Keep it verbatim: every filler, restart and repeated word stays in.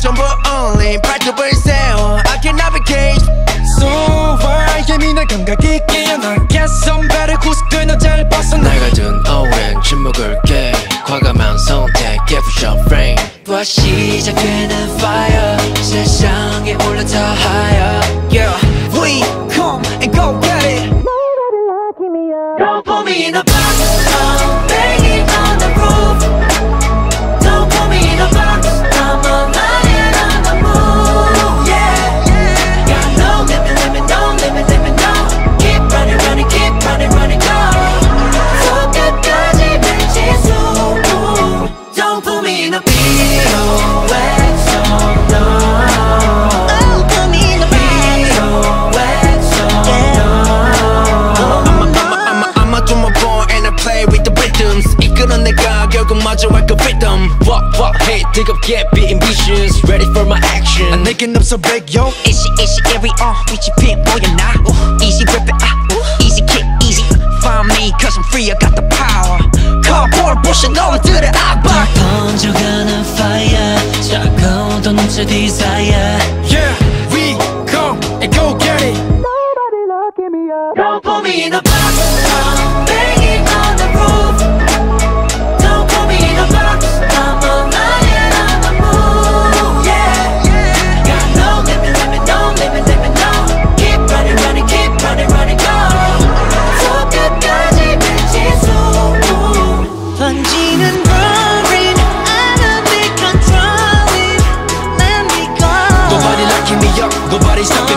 전부 only 발톱을 세워 I can navigate so far 예민한 감각이 깨어나 Get some better 구석들 너 잘 벗어나 날 가둔 오랜 침묵을 깨 과감한 선택 Give us your brain 또 시작되는 fire 세상에 올라타 higher Yeah, we come and go get it Don't put me in a box I'm banging on the roof Don't put me in a box I'm on my Walk, walk, hey, dig up, get, be ambitious Ready for my action I'm making up so big, yo Easy, easy, every on, reach your pin, boy, you're not Ooh. Easy, grip it, ah, Ooh. Easy, kick, easy Find me, cause I'm free, I got the power Cardboard, bullshit, no one did it, I buy 번져가는 fire 차가워도 넘쳐 desire Yeah, we go, and go get it Nobody look at me up Don't put me in a box, I'm banging on the roof Nobody stop